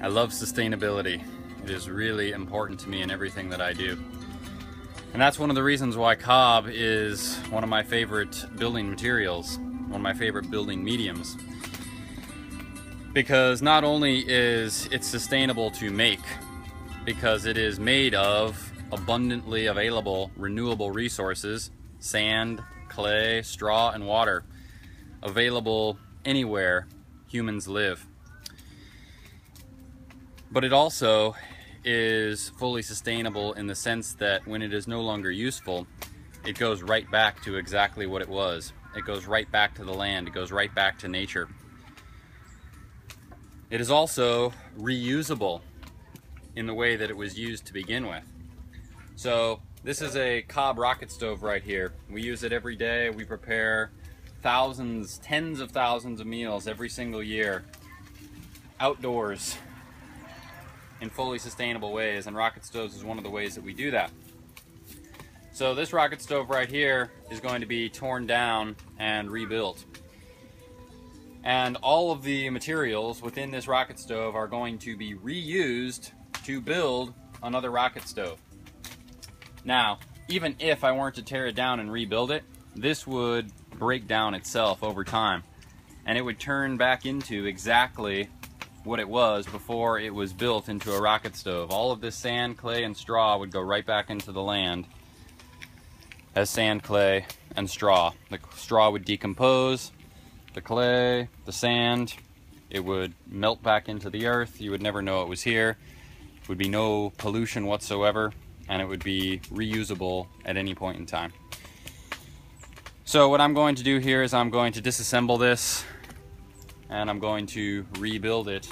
I love sustainability. It is really important to me in everything that I do. And that's one of the reasons why cob is one of my favorite building materials, one of my favorite building mediums. Because not only is it sustainable to make, because it is made of abundantly available renewable resources, sand, clay, straw, and water, available anywhere humans live. But it also is fully sustainable in the sense that when it is no longer useful, it goes right back to exactly what it was. It goes right back to the land. It goes right back to nature. It is also reusable in the way that it was used to begin with. So this is a cob rocket stove right here. We use it every day. We prepare thousands, tens of thousands of meals every single year, outdoors, in fully sustainable ways, and rocket stoves is one of the ways that we do that. So this rocket stove right here is going to be torn down and rebuilt. And all of the materials within this rocket stove are going to be reused to build another rocket stove. Now, even if I weren't to tear it down and rebuild it, this would break down itself over time. And it would turn back into exactly what it was before it was built into a rocket stove. All of this sand, clay, and straw would go right back into the land as sand, clay, and straw. The straw would decompose, the clay, the sand, it would melt back into the earth. You would never know it was here. There would be no pollution whatsoever, and it would be reusable at any point in time. So what I'm going to do here is I'm going to disassemble this, and I'm going to rebuild it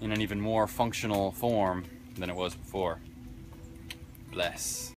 in an even more functional form than it was before. Bless.